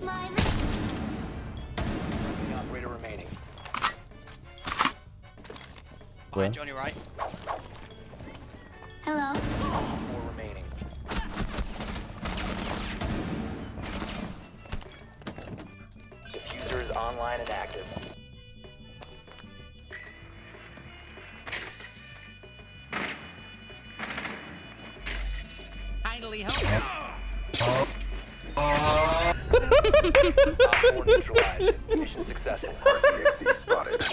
The operator remaining. Where? Johnny Wright. Hello. Four remaining. Diffuser is online and active. Finally help. Oh. Mission successful. RCXD spotted.